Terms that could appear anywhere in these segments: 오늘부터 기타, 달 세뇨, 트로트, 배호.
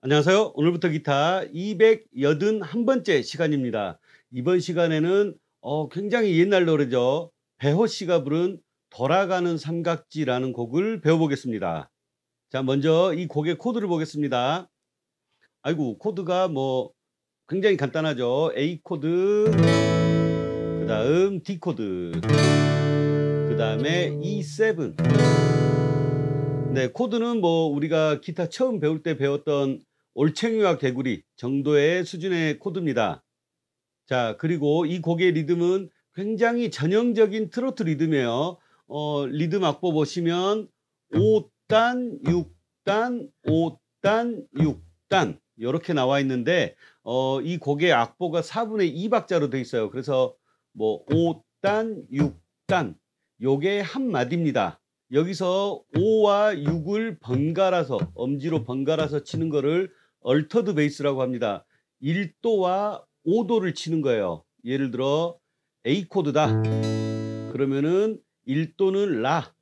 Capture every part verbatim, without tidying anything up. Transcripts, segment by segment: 안녕하세요. 오늘부터 기타 이백팔십일 번째 시간입니다. 이번 시간에는 어, 굉장히 옛날 노래죠. 배호 씨가 부른 돌아가는 삼각지라는 곡을 배워보겠습니다. 자, 먼저 이 곡의 코드를 보겠습니다. 아이고, 코드가 뭐 굉장히 간단하죠. A 코드, 그 다음 D 코드, 그 다음에 이 칠. 네, 코드는 뭐 우리가 기타 처음 배울 때 배웠던 올챙이와 개구리 정도의 수준의 코드입니다. 자, 그리고 이 곡의 리듬은 굉장히 전형적인 트로트 리듬이에요. 어, 리듬 악보 보시면 오 단, 육 단, 오 단, 육 단 이렇게 나와 있는데 어, 이 곡의 악보가 사분의 이 박자로 되어 있어요. 그래서 뭐 오 단, 육 단 요게 한 마디입니다. 여기서 오와 육을 번갈아서 엄지로 번갈아서 치는 거를 얼터드 베이스라고 합니다. 일 도와 오 도를 치는 거예요. 예를 들어 A 코드다. 그러면은 일 도는 라.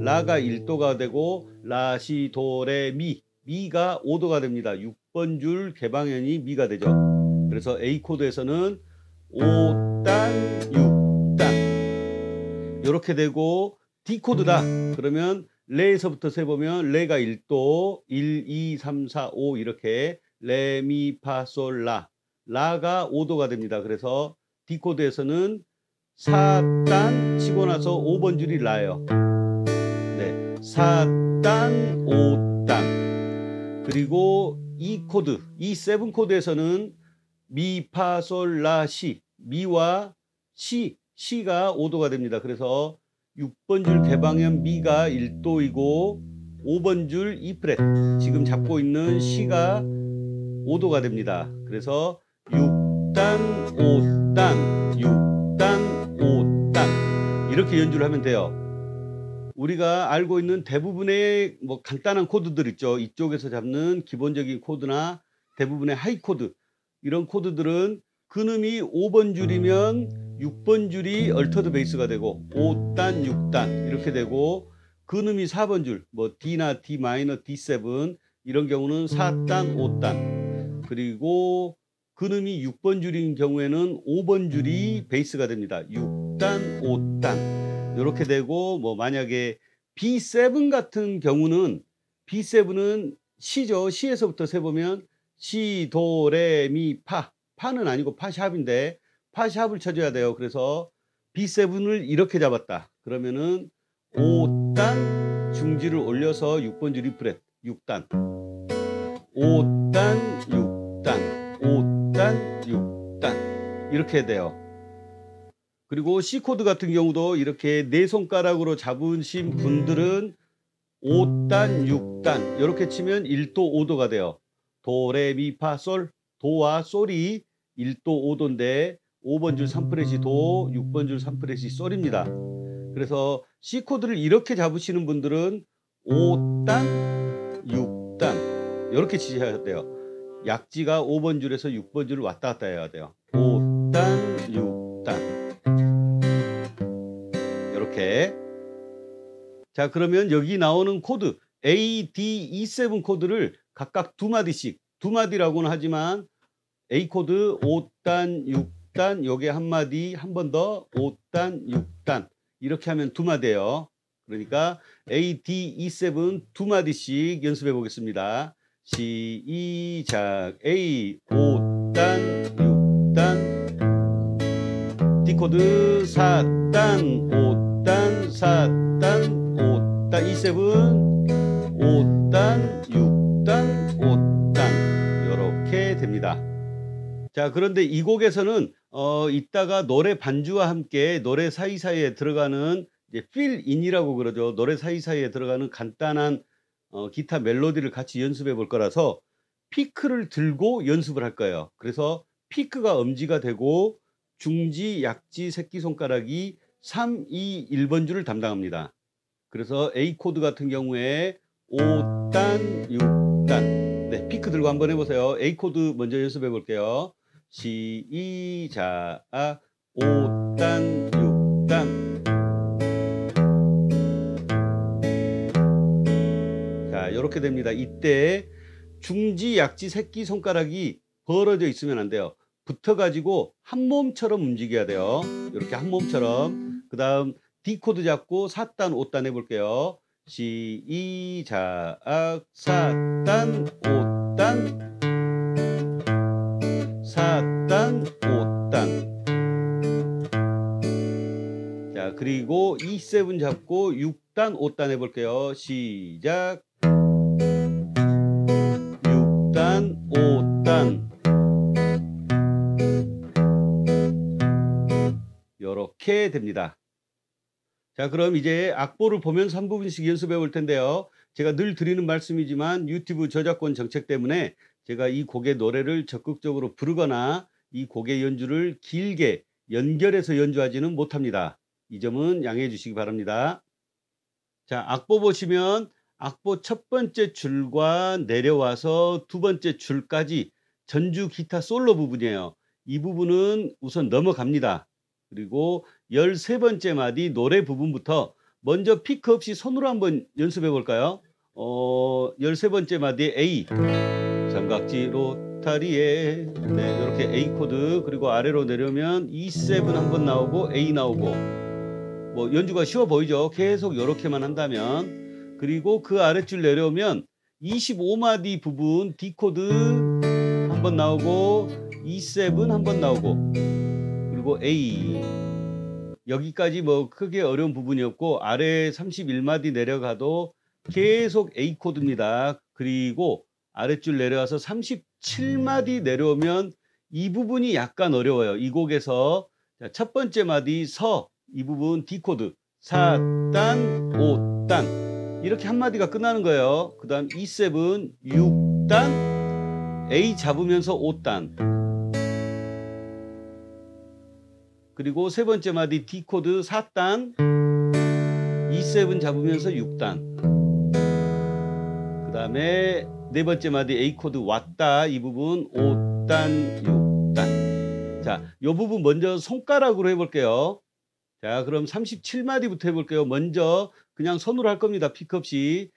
라가 일 도가 되고 라, 시, 도, 레, 미. 미가 오 도가 됩니다. 육 번 줄 개방현이 미가 되죠. 그래서 A 코드에서는 오 단, 육 단 이렇게 되고 D 코드다. 그러면 레에서부터 세보면 레가 일 도, 일, 이, 삼, 사, 오 이렇게 레, 미, 파, 솔, 라. 라가 오 도가 됩니다. 그래서 D 코드에서는 사 단 치고 나서 오 번 줄이 라예요. 네, 사 단, 오 단. 그리고 E 코드, 이 칠 코드에서는 미, 파, 솔, 라, 시. 미와 시, 시가 오 도가 됩니다. 그래서 육 번 줄 개방현 미가 일 도이고 오 번 줄 이 프렛 지금 잡고 있는 시가 오 도가 됩니다. 그래서 육 단, 오 단, 육 단, 오 단 이렇게 연주를 하면 돼요. 우리가 알고 있는 대부분의 뭐 간단한 코드들 있죠. 이쪽에서 잡는 기본적인 코드나 대부분의 하이 코드 이런 코드들은 근음이 오 번 줄이면 육 번 줄이 얼터드 베이스가 되고 오 단, 육 단 이렇게 되고 근음이 사 번 줄 뭐 D나 D 마이너, 디 칠 이런 경우는 사 단, 오 단 그리고 근음이 육 번 줄인 경우에는 오 번 줄이 베이스가 됩니다. 육 단, 오 단 이렇게 되고 뭐 만약에 비 칠 같은 경우는 비 칠은 시죠. 시에서부터 세보면 시, 도, 레, 미, 파 파는 아니고 파샵인데 파샵을 쳐줘야 돼요. 그래서 비 칠을 이렇게 잡았다. 그러면은 오 단 중지를 올려서 육 번 줄 이 프렛 육 단 오 단, 육 단, 오 단, 육 단 이렇게 돼요. 그리고 C코드 같은 경우도 이렇게 네 손가락으로 잡으신 분들은 오 단, 육 단 이렇게 치면 일 도, 오 도가 돼요. 도, 레, 미, 파, 솔 도와 솔이 일 도, 오 도인데 오 번 줄 삼 프렛이 도, 육 번 줄 삼 프렛이 솔입니다. 그래서 C코드를 이렇게 잡으시는 분들은 오 단, 육 단 이렇게 치셔야 돼요. 약지가 오 번 줄에서 육 번 줄을 왔다 갔다 해야 돼요. 오 단, 육 단 이렇게. 자, 그러면 여기 나오는 코드 A, D, 이 칠 코드를 각각 두 마디씩 두 마디라고는 하지만 A 코드 오 단, 육 단 요게 한 마디 한 번 더 오 단, 육 단 이렇게 하면 두 마디예요. 그러니까 A, D, 이 칠 두 마디씩 연습해 보겠습니다. 시작. A 오 단, 육 단 D 코드 사 단, 오 단, 사 단, 오 단 이 칠 오 단, 육 단, 오 단 이렇게 됩니다. 자, 그런데 이 곡에서는 어, 이따가 노래 반주와 함께 노래 사이사이에 들어가는 이제 필인이라고 그러죠. 노래 사이사이에 들어가는 간단한 어, 기타 멜로디를 같이 연습해 볼 거라서 피크를 들고 연습을 할 거예요. 그래서 피크가 엄지가 되고 중지, 약지, 새끼손가락이 삼, 이, 일 번 줄을 담당합니다. 그래서 A 코드 같은 경우에 오 단, 육 단 네, 피크 들고 한번 해보세요. A 코드 먼저 연습해 볼게요. 시작. 오 단, 육 단 자, 이렇게 됩니다. 이때 중지, 약지, 새끼 손가락이 벌어져 있으면 안 돼요. 붙어가지고 한 몸처럼 움직여야 돼요. 이렇게 한 몸처럼. 그 다음 D코드 잡고 사단, 오단 해볼게요. 시작, 사단, 오단, 사단, 오단. 자, 그리고 이 세븐 잡고 육단, 오단 해볼게요. 시작, 육단, 오단. 이렇게 됩니다. 자, 그럼 이제 악보를 보면서 한 부분씩 연습해 볼 텐데요. 제가 늘 드리는 말씀이지만 유튜브 저작권 정책 때문에 제가 이 곡의 노래를 적극적으로 부르거나 이 곡의 연주를 길게 연결해서 연주하지는 못합니다. 이 점은 양해해 주시기 바랍니다. 자, 악보 보시면 악보 첫 번째 줄과 내려와서 두 번째 줄까지 전주 기타 솔로 부분이에요. 이 부분은 우선 넘어갑니다. 그리고 열세 번째 마디 노래 부분부터 먼저 피크 없이 손으로 한번 연습해 볼까요? 어, 열세 번째 마디에 A, 삼각지 로타리에, 네, 이렇게 A 코드. 그리고 아래로 내려오면 이 세븐 한번 나오고 A 나오고. 뭐 연주가 쉬워 보이죠? 계속 이렇게만 한다면. 그리고 그 아랫줄 내려오면 이십오 마디 부분 D 코드 한번 나오고 이 세븐 한번 나오고. 그리고 A. 여기까지 뭐 크게 어려운 부분이 없고 아래 삼십일 마디 내려가도 계속 A 코드입니다. 그리고 아랫줄 내려와서 삼십칠 마디 내려오면 이 부분이 약간 어려워요. 이 곡에서 첫 번째 마디 서, 이 부분 D 코드 사단, 오단 이렇게 한 마디가 끝나는 거예요. 그 다음 이 세븐, 육단, A 잡으면서 오단. 그리고 세 번째 마디 D 코드 사단, 이 세븐 잡으면서 육단. 그 다음에 네 번째 마디 A 코드 왔다, 이 부분 오단, 육단. 자, 요 부분 먼저 손가락으로 해볼게요. 자, 그럼 삼십칠 마디부터 해볼게요. 먼저 그냥 손으로 할 겁니다. 피크 없이.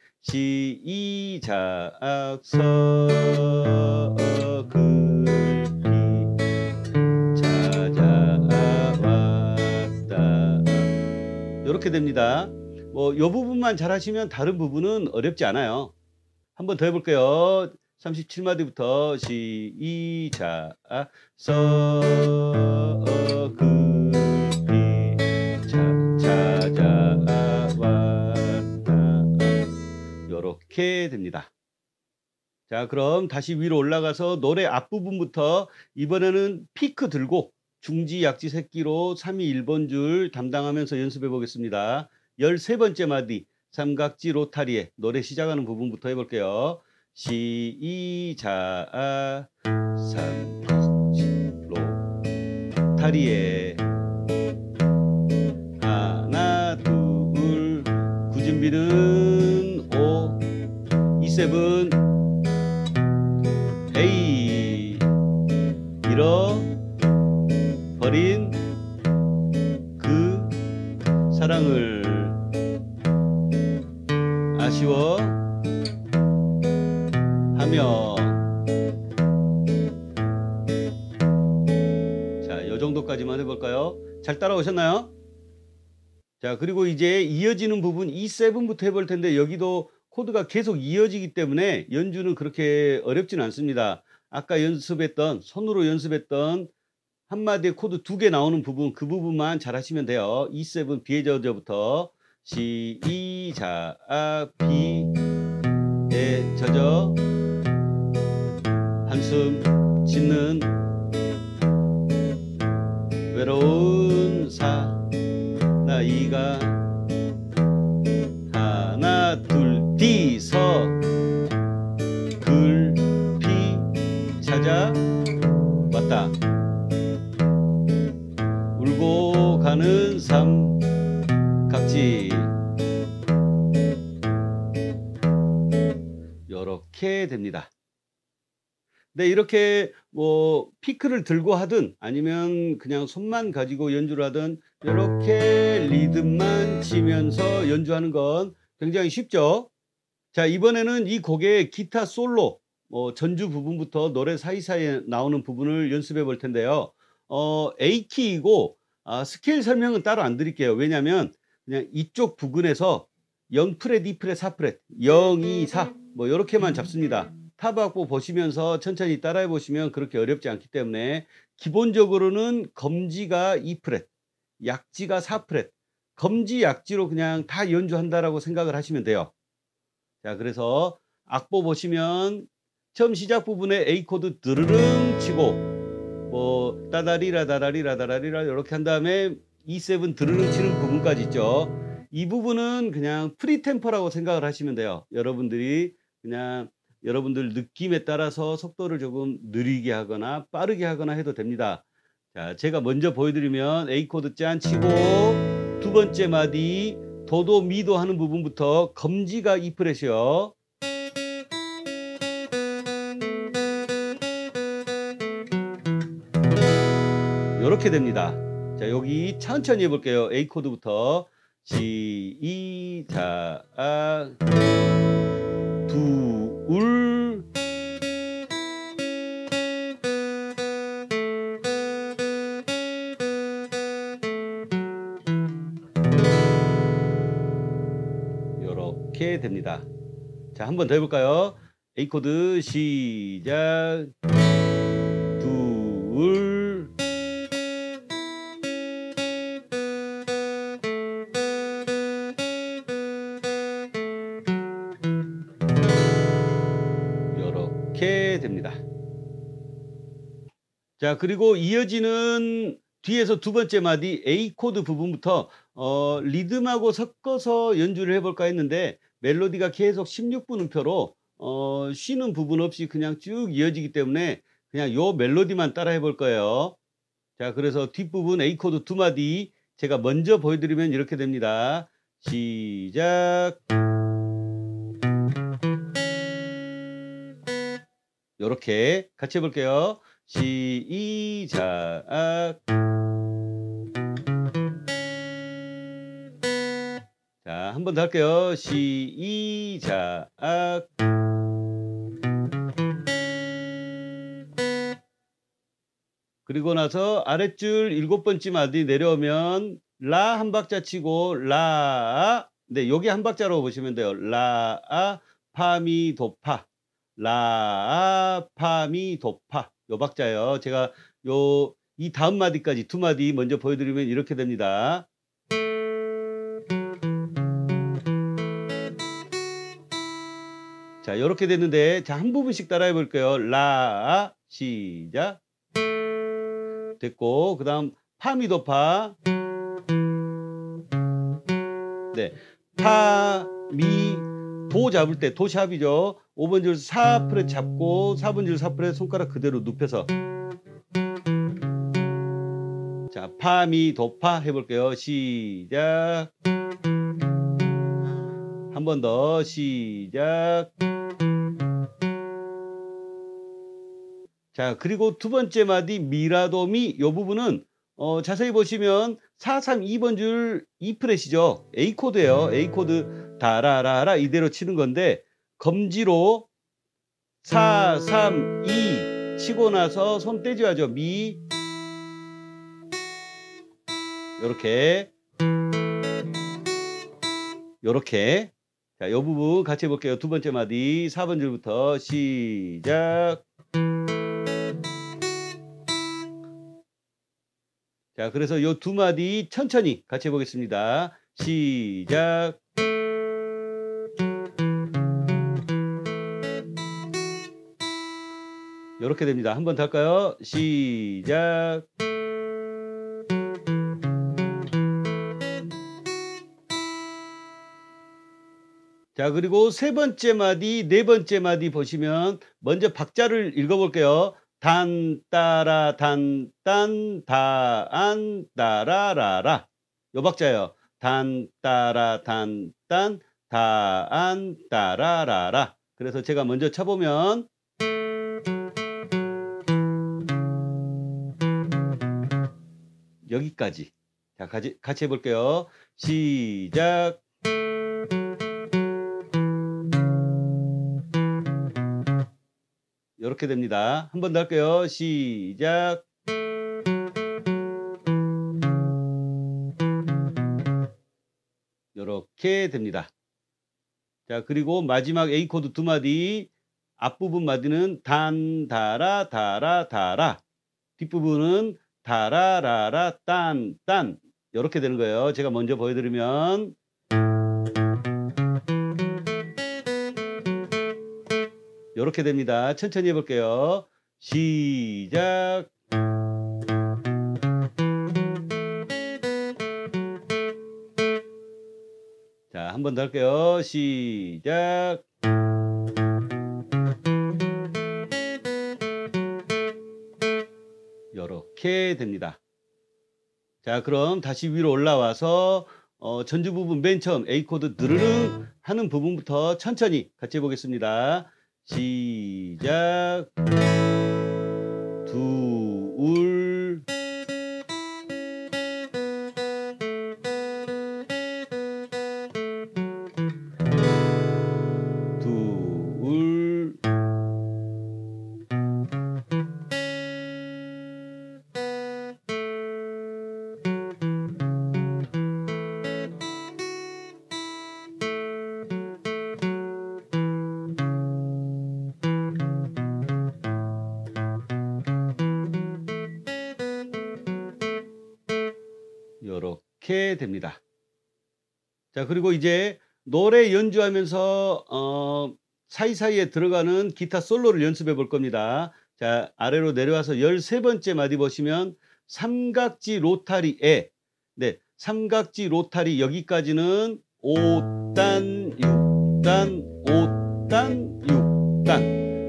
시작, 서, 이렇게 됩니다. 뭐 요 부분만 잘 하시면 다른 부분은 어렵지 않아요. 한번 더 해볼게요. 삼십칠 마디부터 시작, 서, 그, 비, 자, 자, 자, 와, 다. 요렇게 됩니다. 자, 그럼 다시 위로 올라가서 노래 앞부분부터 이번에는 피크 들고 중지, 약지, 새끼로 삼 이 일 번 줄 담당하면서 연습해 보겠습니다. 열세 번째 마디 삼각지 로타리에 노래 시작하는 부분부터 해볼게요. 시작, 삼각지 로타리에 하나, 둘, 구 준비는 오, 이 세븐, A 일어 버린 그 사랑을 아쉬워 하며. 자, 요 정도까지만 해볼까요? 잘 따라오셨나요? 자, 그리고 이제 이어지는 부분 이 세븐부터 해볼 텐데 여기도 코드가 계속 이어지기 때문에 연주는 그렇게 어렵진 않습니다. 아까 연습했던, 손으로 연습했던 한마디에 코드 두 개 나오는 부분, 그 부분만 잘 하시면 돼요. 이 세븐 B의 저저부터 시작, B의 저저 한숨 짓는 외로운 사나이가 하나, 둘, D, 서, 글, 피, 찾아 왔다. 울고 가는 삼각지. 이렇게 됩니다. 네, 이렇게 뭐 피크를 들고 하든 아니면 그냥 손만 가지고 연주를 하든 이렇게 리듬만 치면서 연주하는 건 굉장히 쉽죠. 자, 이번에는 이 곡의 기타 솔로, 어, 전주 부분부터 노래 사이사이에 나오는 부분을 연습해 볼 텐데요. 어, 에이 키이고 아, 스케일 설명은 따로 안 드릴게요. 왜냐하면 그냥 이쪽 부근에서 영 프렛, 이 프렛, 사 프렛, 영, 이, 사 뭐 이렇게만 잡습니다. 타박보 보시면서 천천히 따라해 보시면 그렇게 어렵지 않기 때문에 기본적으로는 검지가 이 프렛, 약지가 사 프렛, 검지, 약지로 그냥 다 연주한다라고 생각을 하시면 돼요. 자, 그래서 악보 보시면 처음 시작 부분에 A 코드 드르릉 치고 뭐 따다리라 다라리라 다라리라 이렇게 한 다음에 이 세븐 드르릉 치는 부분까지 있죠. 이 부분은 그냥 프리템포라고 생각을 하시면 돼요. 여러분들이 그냥 여러분들 느낌에 따라서 속도를 조금 느리게 하거나 빠르게 하거나 해도 됩니다. 자, 제가 먼저 보여드리면 A 코드 짠 치고 두 번째 마디 도도 미도 하는 부분부터 검지가 이 프렛이요. 이렇게 됩니다. 자, 여기 천천히 해볼게요. A 코드부터 지, 이, 자, 아, 두, 울. 이렇게 됩니다. 자, 한 번 더 해볼까요? A 코드 시작, 두, 울. 됩니다. 자, 그리고 이어지는 뒤에서 두 번째 마디 A 코드 부분부터 어, 리듬하고 섞어서 연주를 해볼까 했는데 멜로디가 계속 십육 분 음표로 어, 쉬는 부분 없이 그냥 쭉 이어지기 때문에 그냥 요 멜로디만 따라 해볼 거예요. 자, 그래서 뒷부분 A 코드 두 마디 제가 먼저 보여드리면 이렇게 됩니다. 시작. 이렇게 같이 해볼게요. 시작. 자, 한 번 더 할게요. 시작. 그리고 나서 아랫줄 일곱 번째 마디 내려오면 라 한 박자 치고 라. 네, 여기 한 박자로 보시면 돼요. 라, 아, 파, 미, 도, 파. 라, 파, 미, 도, 파. 요 박자예요. 제가 요, 이 다음 마디까지 두 마디 먼저 보여드리면 이렇게 됩니다. 자, 요렇게 됐는데, 자, 한 부분씩 따라해 볼게요. 라, 시작. 됐고, 그 다음, 파, 미, 도, 파. 네. 파, 미, 도 잡을 때 도샵이죠. 오 번 줄 사 프렛 잡고 사 번 줄 사 프렛 손가락 그대로 눕혀서 자, 파, 미, 도, 파 해볼게요. 시작. 한 번 더 시작. 자, 그리고 두 번째 마디 미라도 미 요 부분은 어, 자세히 보시면 사, 삼, 이 번 줄 이 프렛이죠. A 코드예요. A 코드 다라라라 이대로 치는 건데 검지로 사, 삼, 이 치고 나서 손 떼줘야죠. 미 요렇게 요렇게. 자, 요 부분 같이 해볼게요. 두 번째 마디 사 번 줄부터 시작. 자, 그래서 요 두 마디 천천히 같이 해보겠습니다. 시작. 이렇게 됩니다. 한 번 더 할까요? 시작. 자, 그리고 세 번째 마디, 네 번째 마디 보시면 먼저 박자를 읽어볼게요. 단, 따라, 단, 딴, 다, 안, 따라, 라라. 요 박자예요. 단, 따라, 단, 딴, 다, 안, 따라, 라라. 그래서 제가 먼저 쳐보면 여기까지. 자, 같이, 같이 해볼게요. 시작. 이렇게 됩니다. 한 번 더 할게요. 시작. 이렇게 됩니다. 자, 그리고 마지막 A 코드 두 마디, 앞부분 마디는 단, 다라, 다라, 다라, 뒷부분은 다라라라, 딴, 딴, 이렇게 되는 거예요. 제가 먼저 보여드리면 이렇게 됩니다. 천천히 해볼게요. 시작. 자, 한 번 더 할게요. 시작. 이렇게 됩니다. 자, 그럼 다시 위로 올라와서 어, 전주 부분 맨 처음 A 코드 드르릉 하는 부분부터 천천히 같이 해보겠습니다. 시작. 두울, 두울, 이렇게 됩니다. 자, 그리고 이제 노래 연주하면서 어, 사이사이에 들어가는 기타 솔로를 연습해 볼 겁니다. 자, 아래로 내려와서 열세 번째 마디 보시면 삼각지 로타리에, 네, 삼각지 로타리 여기까지는 오 단, 육 단, 오 단, 육 단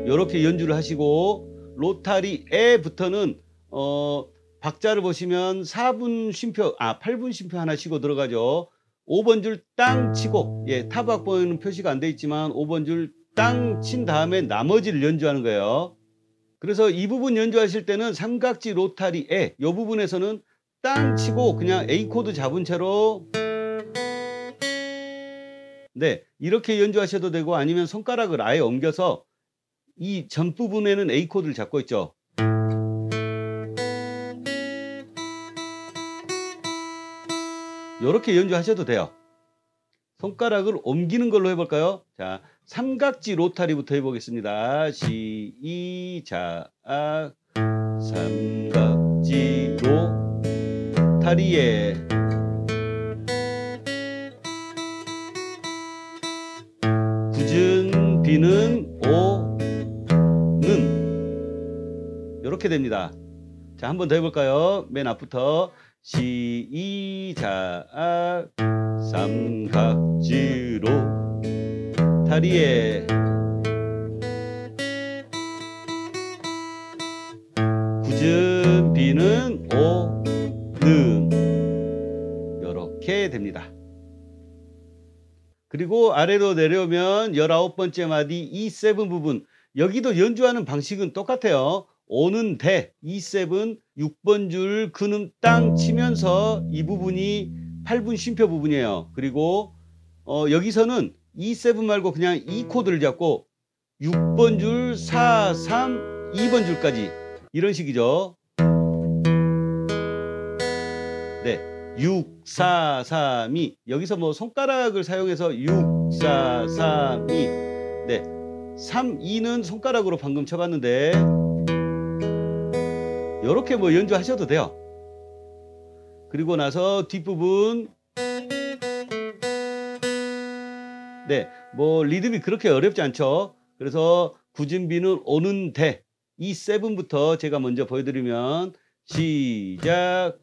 이렇게 연주를 하시고, 로타리에부터는 어, 박자를 보시면 사 분 쉼표, 아 팔 분 쉼표 하나 쉬고 들어가죠. 오 번 줄 땅 치고, 예, 타박보에는 표시가 안 돼 있지만 오 번 줄 땅 친 다음에 나머지를 연주하는 거예요. 그래서 이 부분 연주하실 때는 삼각지 로타리에 이 부분에서는 땅 치고 그냥 A 코드 잡은 채로, 네, 이렇게 연주하셔도 되고, 아니면 손가락을 아예 옮겨서 이 전 부분에는 A 코드를 잡고 있죠. 이렇게 연주하셔도 돼요. 손가락을 옮기는 걸로 해볼까요? 자, 삼각지 로타리부터 해보겠습니다. 시작. 삼각지 로타리에, 굳은 비는 오는, 이렇게 됩니다. 자, 한 번 더 해볼까요? 맨 앞부터. 시작. 삼각지 로타리에, 굳은 비는 오는, 이렇게 됩니다. 그리고 아래로 내려오면 열아홉 번째 마디 이 세븐 부분, 여기도 연주하는 방식은 똑같아요. 오는 대, 이 세븐, 육 번 줄 그는 땅 치면서 이 부분이 팔 분 쉼표 부분이에요. 그리고 어, 여기서는 이 세븐 말고 그냥 이 코드를 잡고 육 번 줄 사, 삼, 이 번 줄까지 이런 식이죠. 네, 육, 사, 삼, 이. 여기서 뭐 손가락을 사용해서 육, 사, 삼, 이. 네, 삼, 이는 손가락으로 방금 쳐봤는데 이렇게 뭐 연주하셔도 돼요. 그리고 나서 뒷부분, 네, 뭐 리듬이 그렇게 어렵지 않죠. 그래서 구진비는 오는 대, 이 세븐부터 제가 먼저 보여드리면 시작.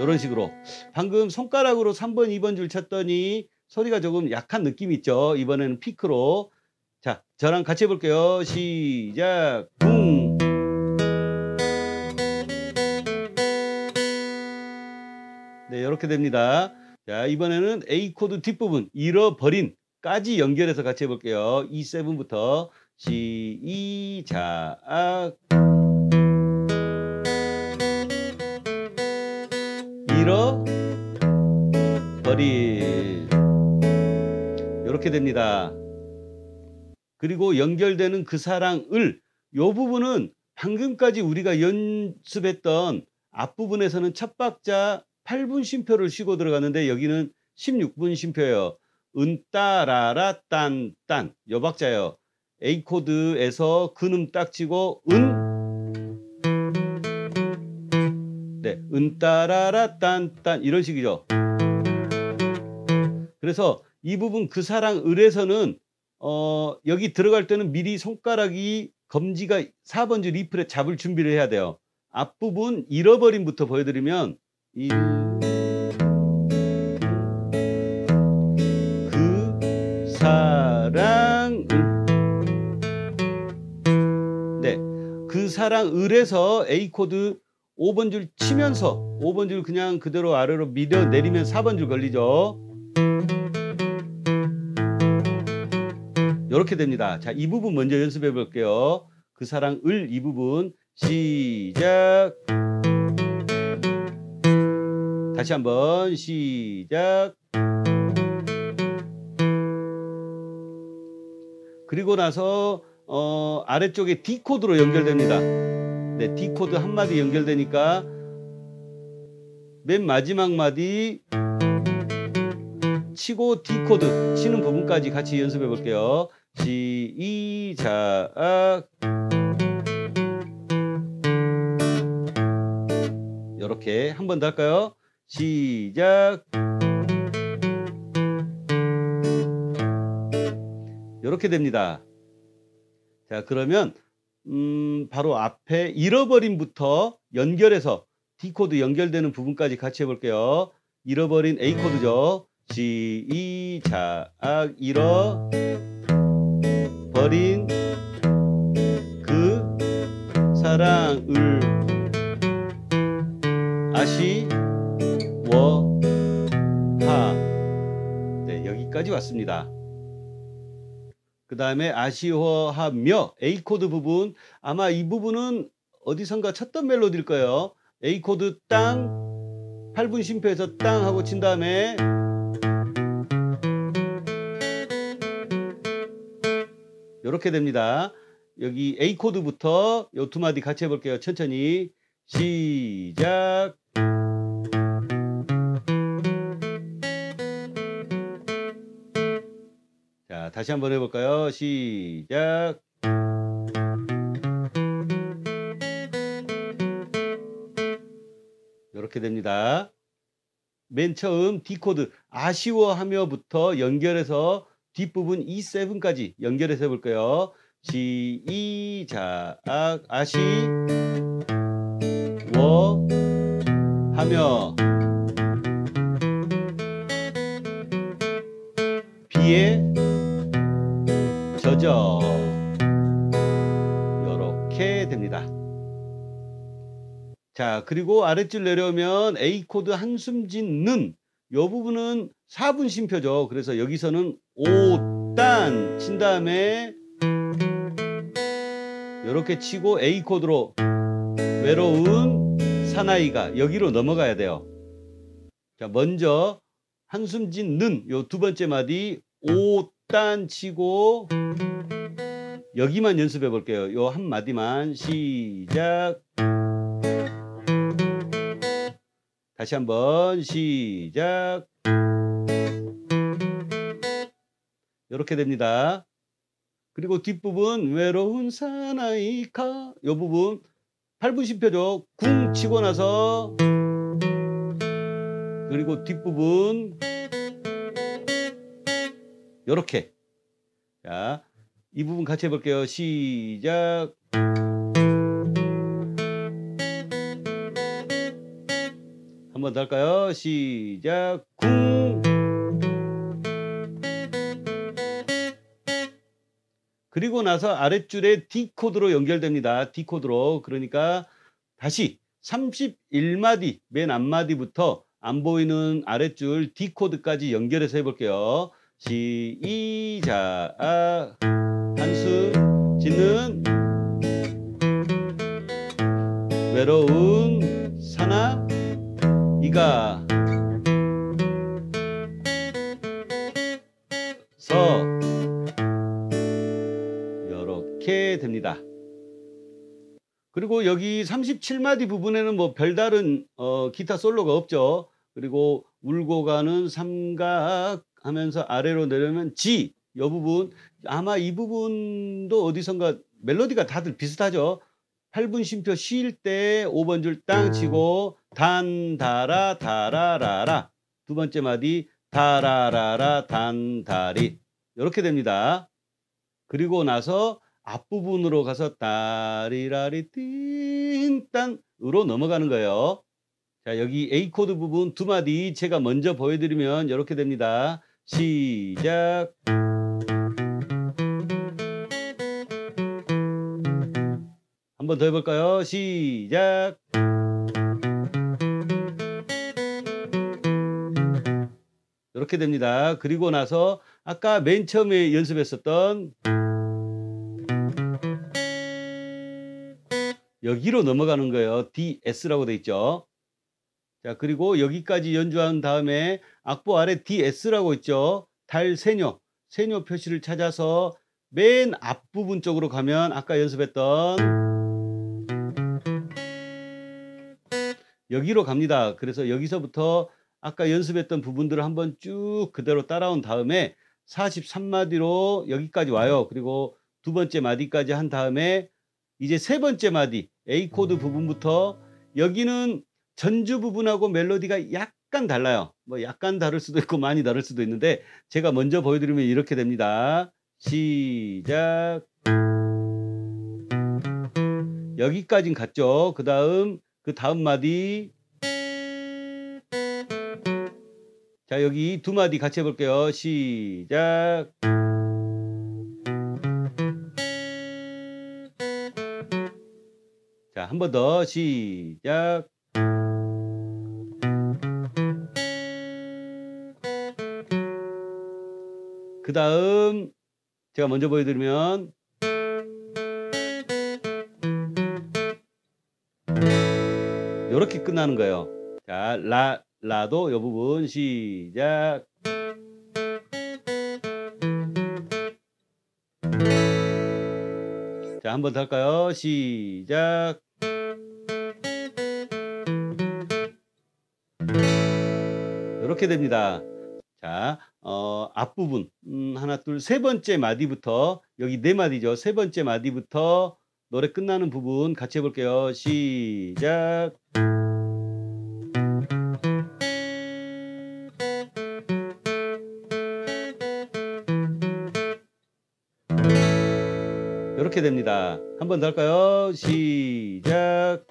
이런 식으로 방금 손가락으로 삼 번, 이 번 줄 쳤더니 소리가 조금 약한 느낌이 있죠. 이번에는 피크로. 자, 저랑 같이 해볼게요. 시작. 붕. 네, 이렇게 됩니다. 자, 이번에는 A 코드 뒷부분 잃어버린까지 연결해서 같이 해볼게요. 이 세븐부터 시작. 잃어버린, 이렇게 됩니다. 그리고 연결되는 그 사랑을, 이 부분은 방금까지 우리가 연습했던 앞부분에서는 첫 박자 팔 분 심표를 쉬고 들어가는데 여기는 십육 분 심표예요. 은따라라 딴딴 요 박자예요. A 코드에서 근음 딱 치고 은, 네, 은따라라 딴딴 이런 식이죠. 그래서 이 부분 그 사랑 을에서는 어, 여기 들어갈 때는 미리 손가락이 검지가 사 번 줄 리프레 잡을 준비를 해야 돼요. 앞부분 잃어버림부터 보여드리면 이, 그 사랑 을, 네, 그 사랑 을에서 A 코드 오 번 줄 치면서 오 번 줄 그냥 그대로 아래로 밀어 내리면 사 번 줄 걸리죠. 이렇게 됩니다. 자, 이 부분 먼저 연습해 볼게요. 그 사랑 을 이 부분 시작. 다시 한번 시작. 그리고 나서 어, 아래쪽에 D 코드로 연결됩니다. 네, D 코드 한 마디 연결되니까 맨 마지막 마디 치고 D 코드 치는 부분까지 같이 연습해 볼게요. 시작. 이렇게 한 번 더 할까요? 시작. 이렇게 됩니다. 자, 그러면 음, 바로 앞에 잃어버림부터 연결해서 D 코드 연결되는 부분까지 같이 해볼게요. 잃어버린 A 코드죠. 시작. 잃어버린 그 사랑을 아쉬워하. 네, 여기까지 왔습니다. 그 다음에 아쉬워하며 A 코드 부분, 아마 이 부분은 어디선가 쳤던 멜로디일 거예요. A 코드 땅 팔 분 심표에서 땅 하고 친 다음에 이렇게 됩니다. 여기 A 코드부터 요 두 마디 같이 해볼게요. 천천히 시작. 자, 다시 한번 해볼까요? 시작. 이렇게 됩니다. 맨 처음 D 코드 아쉬워하며부터 연결해서 뒷부분 이 세븐까지 연결해서 해볼까요? 시작. 아쉬워하며 비에 젖어. 이렇게 됩니다. 자, 그리고 아랫줄 내려오면 A 코드 한숨 짓는 이 부분은 사 분 심표죠. 그래서 여기서는 오 단 친 다음에 이렇게 치고 A 코드로 외로운 사나이가 여기로 넘어가야 돼요. 자, 먼저 한숨 짓는 요 두 번째 마디 오 단 치고 여기만 연습해 볼게요. 요 한 마디만 시작. 다시 한번 시작. 이렇게 됩니다. 그리고 뒷부분 외로운 사나이가 이 부분 팔 분 심표죠. 궁 치고 나서 그리고 뒷부분 이렇게. 자, 이 부분 같이 해볼게요. 시작. 한 번 더 할까요? 시작. 궁. 그리고 나서 아랫줄에 D 코드로 연결됩니다. D 코드로. 그러니까 다시 삼십일 마디 맨 앞마디부터 안 보이는 아랫줄 D 코드까지 연결해서 해볼게요. 시작. 한숨 짓는 외로운 사나이가 서 이렇게 됩니다. 그리고 여기 삼십칠 마디 부분에는 뭐 별다른 어, 기타 솔로가 없죠. 그리고 울고 가는 삼각 하면서 아래로 내려면 G 이 부분, 아마 이 부분도 어디선가 멜로디가 다들 비슷하죠. 팔 분 쉼표 쉬일 때 오 번 줄 땅 치고 단다라 다라라라, 두 번째 마디 다라라라 단다리, 이렇게 됩니다. 그리고 나서 앞부분으로 가서 다리라리 띵땅으로 넘어가는 거예요. 자, 여기 A 코드 부분 두 마디 제가 먼저 보여드리면 이렇게 됩니다. 시작. 한 번 더 해볼까요? 시작. 이렇게 됩니다. 그리고 나서 아까 맨 처음에 연습했었던 여기로 넘어가는 거예요. 디에스라고 돼 있죠. 자, 그리고 여기까지 연주한 다음에 악보 아래 디에스라고 있죠. 달 세뇨, 세뇨 표시를 찾아서 맨 앞부분 쪽으로 가면 아까 연습했던 여기로 갑니다. 그래서 여기서부터 아까 연습했던 부분들을 한번 쭉 그대로 따라온 다음에 사십삼 마디로 여기까지 와요. 그리고 두 번째 마디까지 한 다음에 이제 세 번째 마디 A 코드 부분부터, 여기는 전주 부분하고 멜로디가 약간 달라요. 뭐 약간 다를 수도 있고 많이 다를 수도 있는데 제가 먼저 보여드리면 이렇게 됩니다. 시작. 여기까진 갔죠. 그 다음 그 다음 마디, 자 여기 두 마디 같이 해볼게요. 시작. 자, 한 번 더 시작. 그 다음 제가 먼저 보여드리면 이렇게 끝나는 거예요. 자, 라, 라도 이 부분 시작. 자, 한 번 더 할까요? 시작. 이렇게 됩니다. 자, 어, 앞부분 음, 하나 둘 세 번째 마디부터, 여기 네 마디죠. 세 번째 마디부터 노래 끝나는 부분 같이 해볼게요. 시작. 이렇게 됩니다. 한 번 더 할까요? 시작.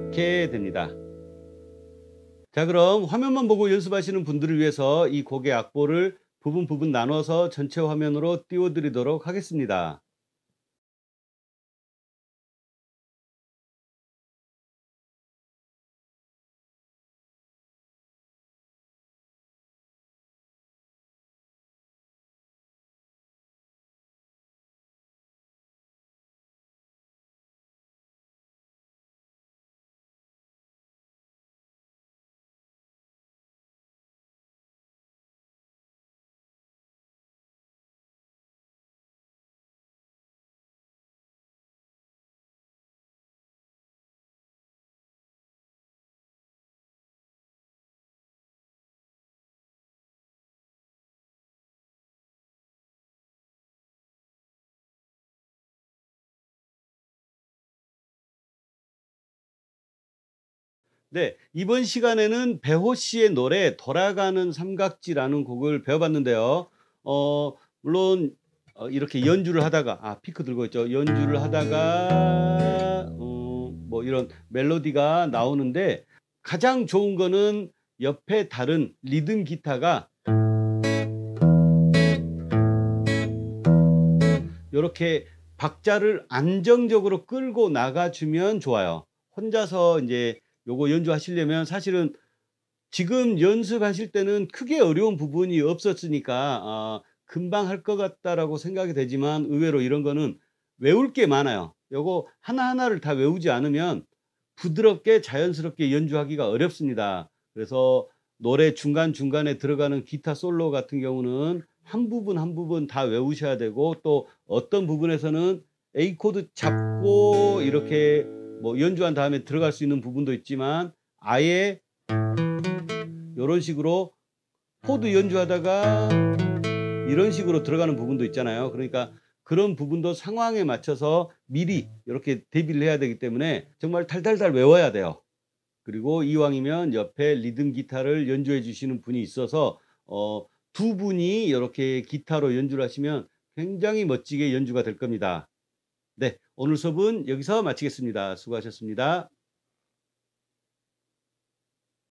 이렇게 됩니다. 자, 그럼 화면만 보고 연습하시는 분들을 위해서 이 곡의 악보를 부분 부분 나눠서 전체 화면으로 띄워드리도록 하겠습니다. 네, 이번 시간에는 배호 씨의 노래 돌아가는 삼각지라는 곡을 배워봤는데요. 어, 물론 어, 이렇게 연주를 하다가 아 피크 들고 있죠. 연주를 하다가 어, 뭐 이런 멜로디가 나오는데 가장 좋은 거는 옆에 다른 리듬 기타가 이렇게 박자를 안정적으로 끌고 나가주면 좋아요. 혼자서 이제 요거 연주하시려면 사실은 지금 연습하실 때는 크게 어려운 부분이 없었으니까 아, 금방 할 것 같다라고 생각이 되지만 의외로 이런 거는 외울 게 많아요. 요거 하나하나를 다 외우지 않으면 부드럽게 자연스럽게 연주하기가 어렵습니다. 그래서 노래 중간중간에 들어가는 기타 솔로 같은 경우는 한 부분 한 부분 다 외우셔야 되고, 또 어떤 부분에서는 A 코드 잡고 이렇게 뭐 연주한 다음에 들어갈 수 있는 부분도 있지만, 아예 이런 식으로 코드 연주하다가 이런 식으로 들어가는 부분도 있잖아요. 그러니까 그런 부분도 상황에 맞춰서 미리 이렇게 대비를 해야 되기 때문에 정말 달달달 외워야 돼요. 그리고 이왕이면 옆에 리듬 기타를 연주해 주시는 분이 있어서 어, 두 분이 이렇게 기타로 연주를 하시면 굉장히 멋지게 연주가 될 겁니다. 네, 오늘 수업은 여기서 마치겠습니다. 수고하셨습니다.